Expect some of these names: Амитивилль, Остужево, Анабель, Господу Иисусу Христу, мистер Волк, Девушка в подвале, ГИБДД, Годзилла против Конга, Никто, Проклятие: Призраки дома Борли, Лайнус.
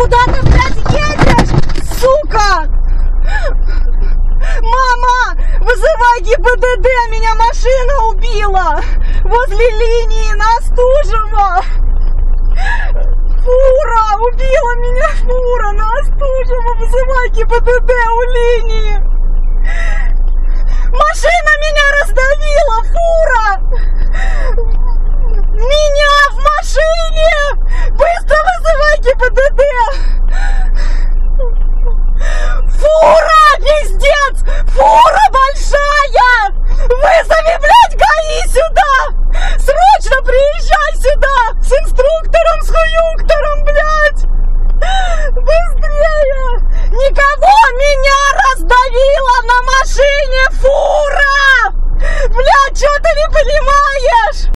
Куда ты, блядь, едешь, сука? Мама, вызывай ГИБДД, меня машина убила! Возле линии на Остужево! Фура, убила меня фура на Остужево! Вызывай ГИБДД у линии! Машина меня раздавила, фура!